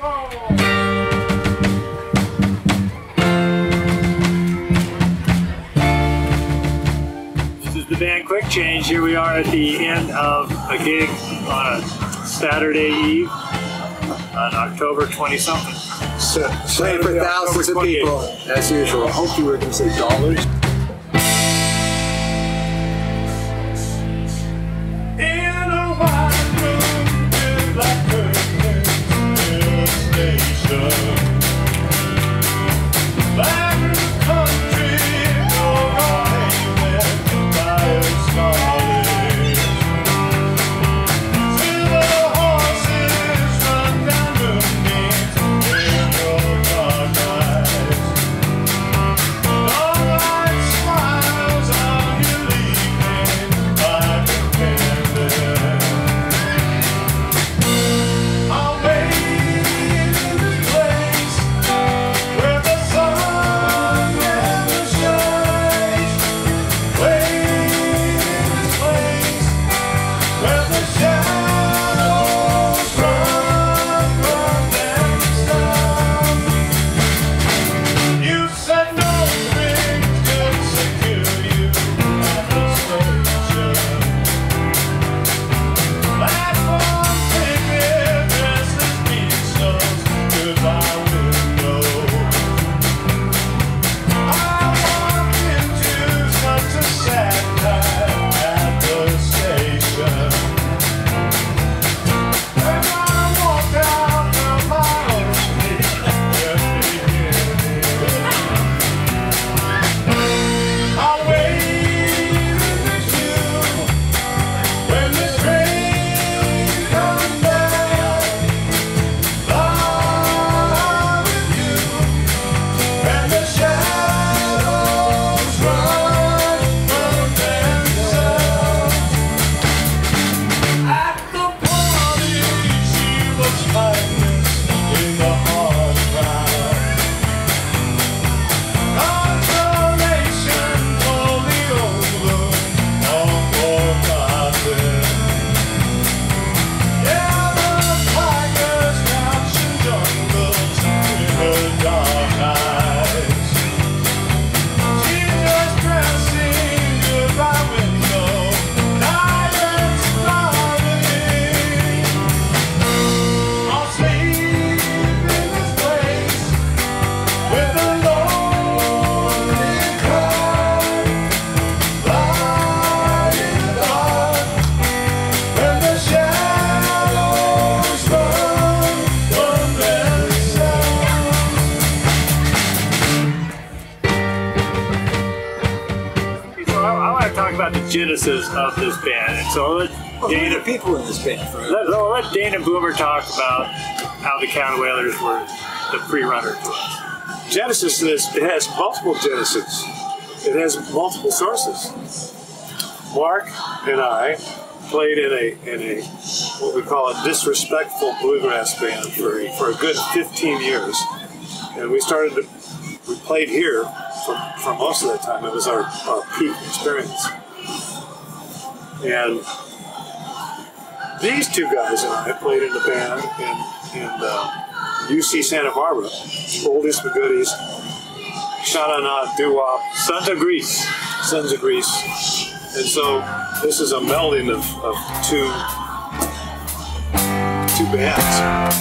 This is the band Quick Change. Here we are at the end of a gig on a Saturday eve on October 20-something. So, playing for thousands of people, as usual. I hope you were going to say dollars. Genesis of this band, and so I'll let Dana, the people in this band. Right? I'll let Dana Boomer talk about how the Caterwaulers were the pre-runner to us. Genesis has multiple Genesis. It has multiple sources. Mark and I played in a what we call a disrespectful bluegrass band for a good 15 years, and we played here for most of that time. It was our peak experience. And these two guys and I played in the band in UC Santa Barbara, oldies but goodies, Shanana, doo-wop, Sons of Greece. And so this is a melding of two bands.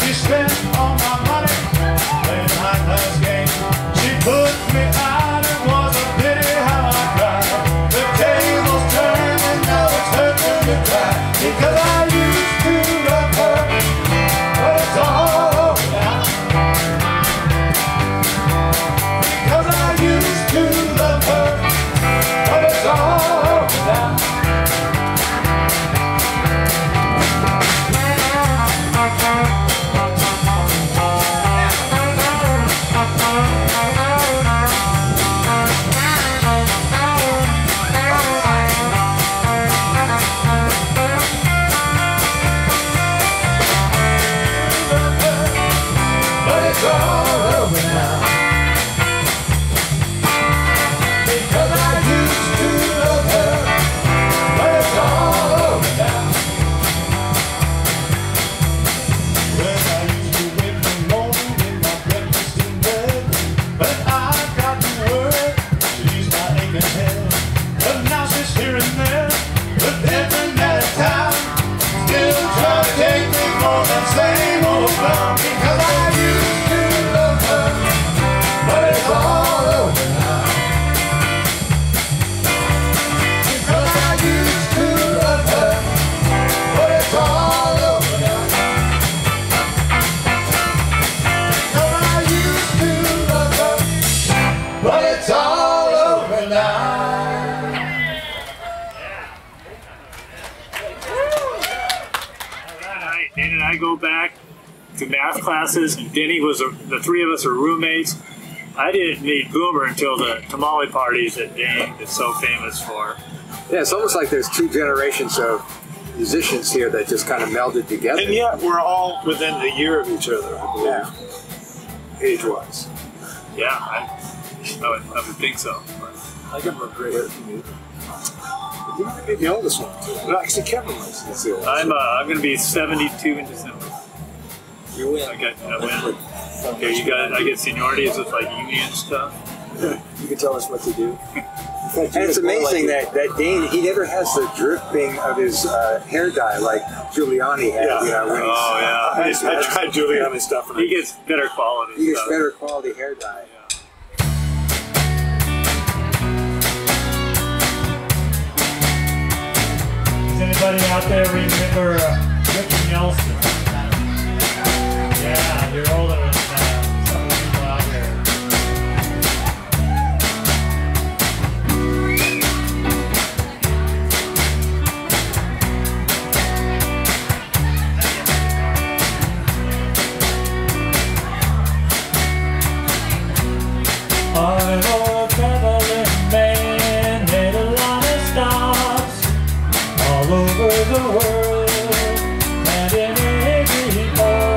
She spent all my money. Classes, and Denny was the three of us were roommates. I didn't meet Boomer until the tamale parties that Denny is so famous for. Yeah, it's almost like there's two generations of musicians here that just kind of melded together. And yet we're all within a year of each other, I believe. Yeah. Age-wise. Yeah, I would think so. But I can regret it. You might be the oldest one, too. No, actually, Kevin was the oldest. I'm going to be 72 in December. You win. I win. Okay, you got it. I get seniority. Is it like union stuff? You can tell us what to do. And it's amazing like that Dane, he never has the dripping of his hair dye like Giuliani had. Yeah. You know, when I tried Giuliani stuff. And he gets better quality. He gets better quality hair dye. Yeah. Does anybody out there remember Ricky Nelson? Yeah, you're older than some of the people out there. I'm an old traveling man, made a lot of stops all over the world, and in every part.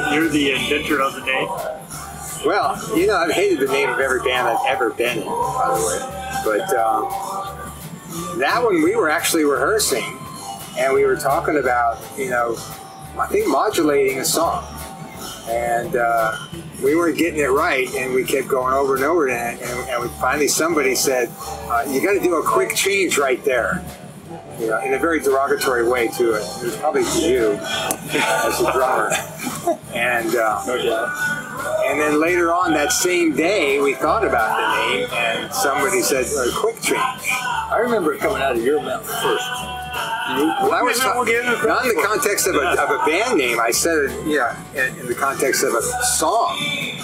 You're the inventor of the name? Well, you know, I've hated the name of every band I've ever been in, by the way. But that one, we were actually rehearsing, and we were talking about, you know, I think modulating a song. and we weren't getting it right, and we kept going over and over it, and we finally somebody said, you got to do a quick change right there. You know, in a very derogatory way to it. It was probably to you as a drummer. And and then later on that same day, we thought about the name, and somebody said, "Quick Change." I remember it coming out of your mouth first. Well, I was not in the context of a band name. I said it, yeah, in the context of a song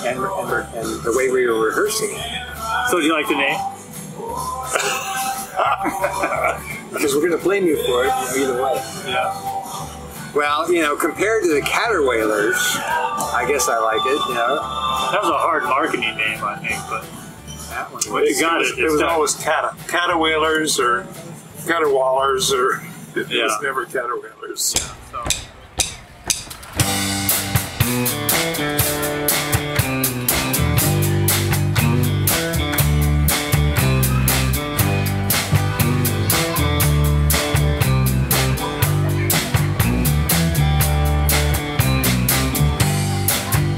and the way we were rehearsing it. So, do you like the name? Because we're going to blame you for it, either way. Yeah. Well, you know, compared to the Caterwaulers, I guess I like it, you know. That was a hard marketing name, I think, but that one was, it was always Caterwaulers or Caterwaulers, or it was never Caterwaulers. Yeah, so.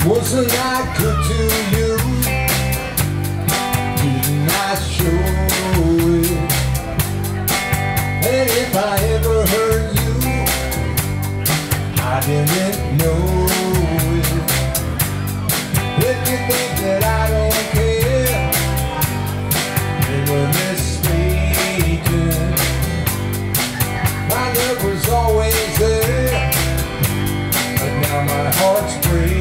Wasn't I good to you? Didn't I show it? And if I ever hurt you, I didn't know it. If you think that I don't care, you were mistaken. My love was always there, but now my heart's breaking.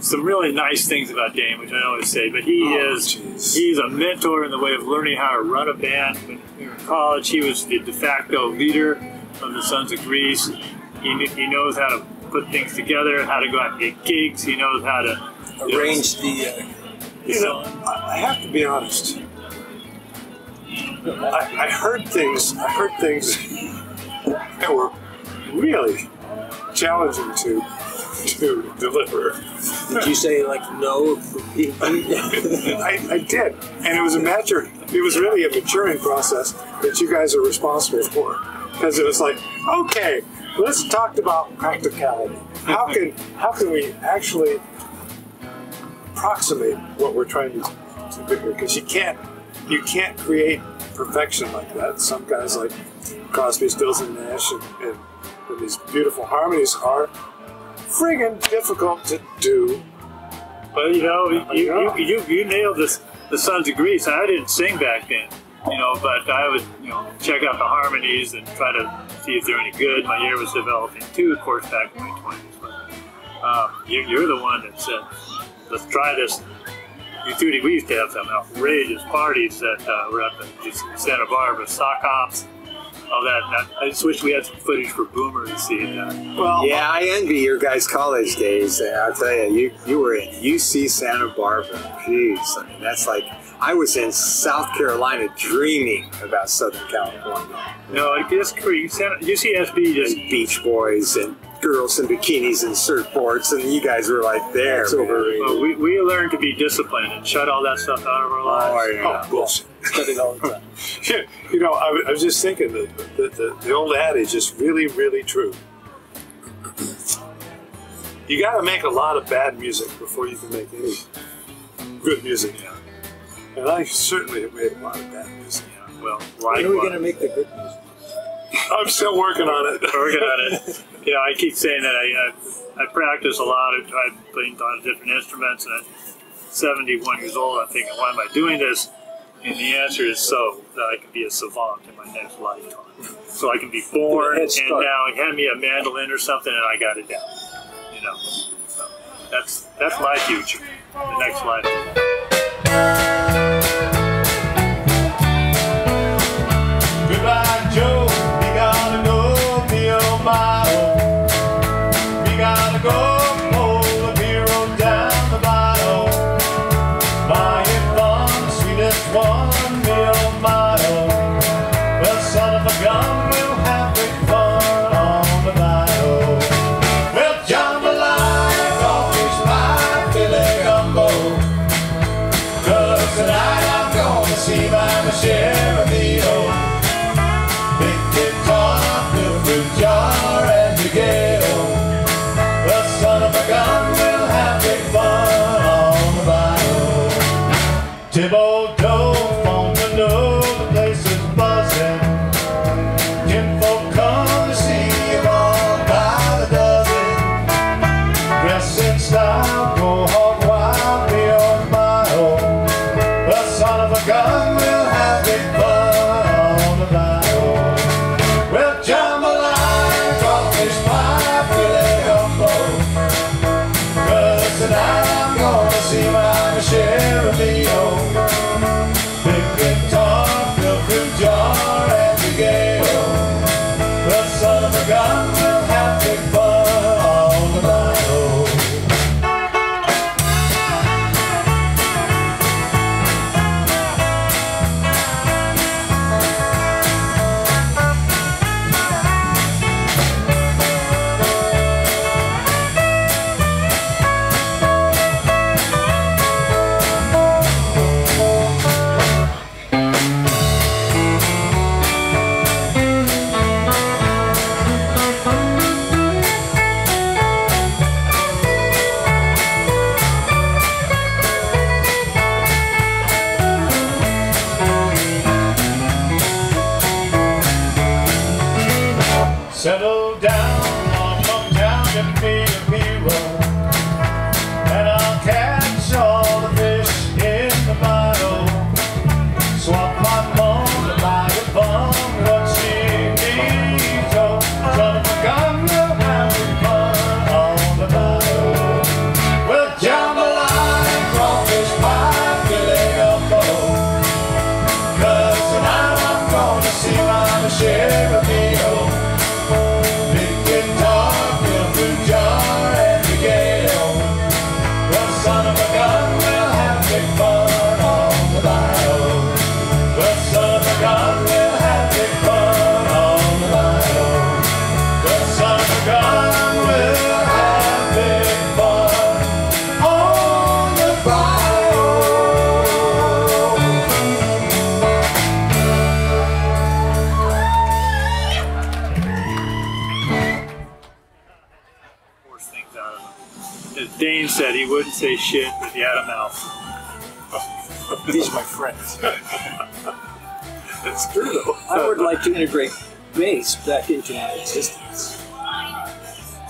Some really nice things about Dane, which I always say, but he is a mentor in the way of learning how to run a band. When we were in college, he was the de facto leader of the Sons of Greece. He knows how to put things together, how to go out and get gigs. He knows how to arrange I have to be honest. I heard things that were really challenging to deliver. Did you say like no? I did, and it was a matter. It was really a maturing process that you guys are responsible for, because it was like, okay, let's talk about practicality. How can we actually approximate what we're trying to do here? Because you can't create perfection like that. Some guys like Crosby, Stills, and Nash, and these beautiful harmonies are friggin' difficult to do. Well, you know, you nailed this. The Sons of Greece. I didn't sing back then, you know, but I would, you know, check out the harmonies and try to see if they're any good. My ear was developing too, of course, back in my 20s. But you're the one that said, "Let's try this." We used to have some outrageous parties that were at the UC Santa Barbara, sock hops, all that. I just wish we had some footage for Boomer to see that. Well, yeah, I envy your guys' college days. I'll tell you, you were in UC Santa Barbara. Jeez, I mean, that's like, I was in South Carolina dreaming about Southern California. No, I guess UCSB just Beach Boys and girls in bikinis and surfboards, and you guys were like there. That's overrated. Well, we learned to be disciplined and shut all that stuff out of our lives. Oh, yeah. Oh, bullshit. It all the time. You know, I was just thinking that the old adage is really, really true. You got to make a lot of bad music before you can make any good music. And I certainly have made a lot of bad music. Yeah. Well, when are we going to make the good music? I'm still working on it. Working on it. You know, I keep saying that I practice a lot. I tried playing on different instruments, and at 71 years old, I'm thinking, why am I doing this? And the answer is so that I can be a savant in my next lifetime. So I can be born, and now hand me a mandolin or something, and I got it down. You know, so that's my future. The next lifetime. Goodbye, Joe. As Dane said, he wouldn't say shit, but he had a mouth. These are my friends. That's true, though. I would like to integrate bass back into my existence.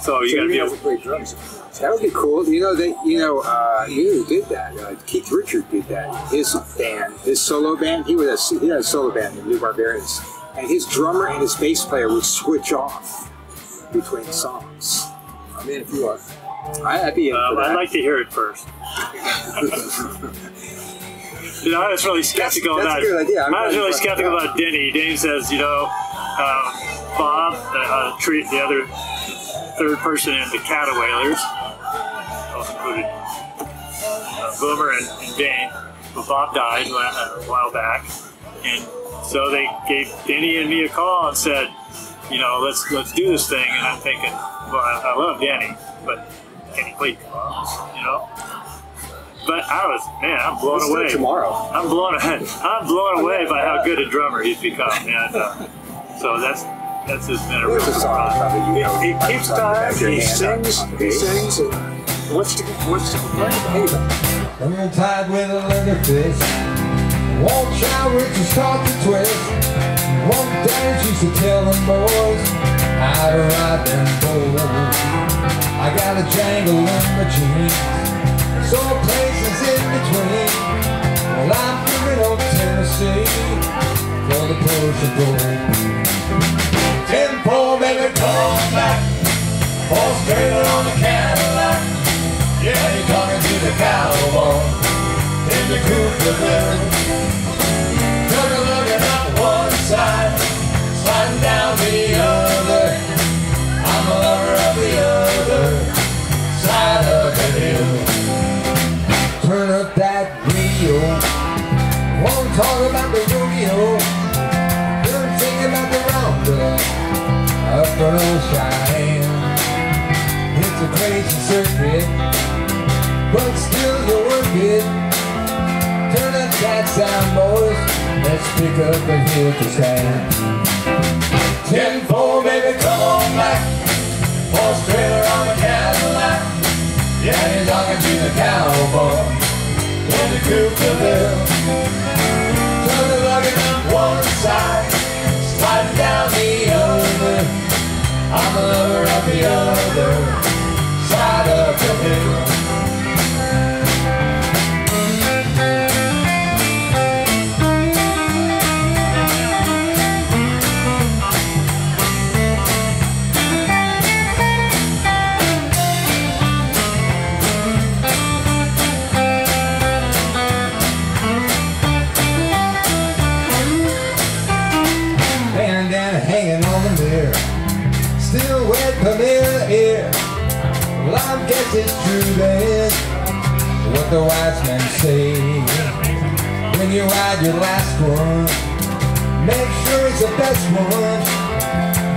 So you gotta be able to play drums. That would be cool. You know that. You know, you did that. Keith Richards did that. His band, his solo band. He had a solo band, the New Barbarians, and his drummer and his bass player would switch off between songs. I mean, if you are, I'd be. I'd like to hear it first. You know, I was really skeptical about. That's a good idea. I was really skeptical about Denny. Dave says, you know, Bob, the other third person in the Caterwaulers. Included Boomer and Dane, but Bob died a while back, and so they gave Danny and me a call and said, you know, let's do this thing. And I'm thinking, well, I love Danny, but can he play drums? You know. But I was, man, I'm blown away. Tomorrow. I'm blown away by how good a drummer he's become, and so that's just been a real surprise. He keeps time. He sings. He sings. What's the complaint about? I'm gonna tied with a leather fist. Won't shower to start to twist. Won't dance, used to tell them boys how to ride them bulls. I got a jangle in my jeans, so places in between. Well, I'm moving on Tennessee for the pros of gold. Tempo, baby, come back. Fall straight on the Cadillac. Yeah, you're talking to the cowboy in the coupe de bleu. Took a looking up one side, sliding down the other. I'm a lover of the other side of the hill. Turn up that radio. Won't talk about the rodeo. Don't think about the roundup up in old Cheyenne. It's a crazy circuit, but still you work it. Turn up that sound, boys. Let's pick up a hill to stand. 10-4, baby, come on back. Horse trailer on the Cadillac. Yeah, you're talking to the cowboy in the coupe de bleu. Turn the luggage on one side, sliding down the other. I'm a lover of the other side of the hill. Guess it's true then, what the wise men say. When you ride your last one, make sure it's the best one.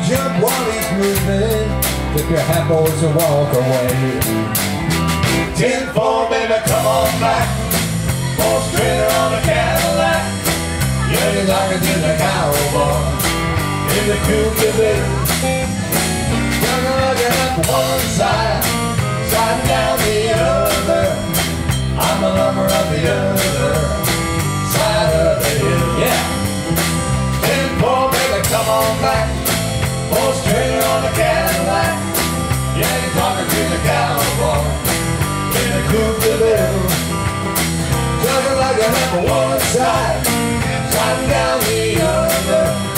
Jump while he's moving, if your half boys to walk away. 10-4, baby, come on back. Horse trailer on a Cadillac. Yeah, you're talking to the cowboy in the coupe de bleu. Gonna look it up one side, sliding down the other. I'm a lover of the other side of the hill. Yeah. 10-4, baby, come on back. Horse trailer on the Cadillac. Yeah, you're talking to the cowboy in the coupe de bleu. Talking like a number one side, sliding down the other.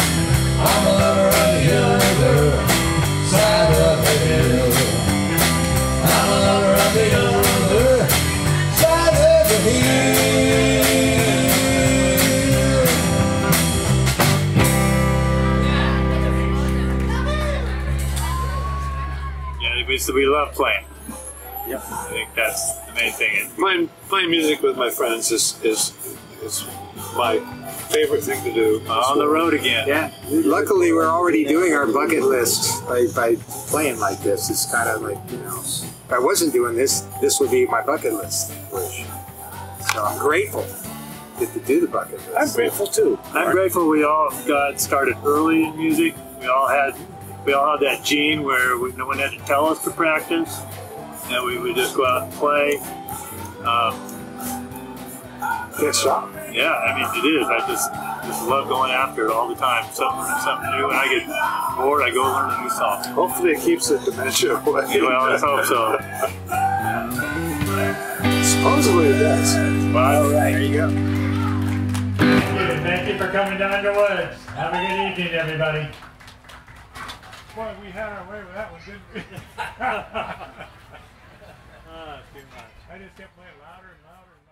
I'm a lover of the other side of the hill. I'm a lover of the other side of the hill. Yeah, we love playing. Yeah, I think that's the main thing. Playing music with my friends is my favorite thing to do. On the road again. Yeah. Luckily, we're already doing our bucket list by playing like this. It's kind of like, you know, if I wasn't doing this, this would be my bucket list. So I'm grateful to do the bucket list. I'm grateful too. I'm grateful we all got started early in music. We all had that gene where no one had to tell us to practice. that we would just go out and play. It's fun. Yeah, I mean, it is. I just love going after it all the time. Something new. When I get bored, I go learn a new song. Hopefully it keeps the dementia away. Yeah, well, let's hope so. Supposedly it does. Well, all right, there you go. Thank you for coming down to Woods. Have a good evening, everybody. Boy, we had our way with that one, didn't we? Oh, too much. I just kept playing louder and louder and louder.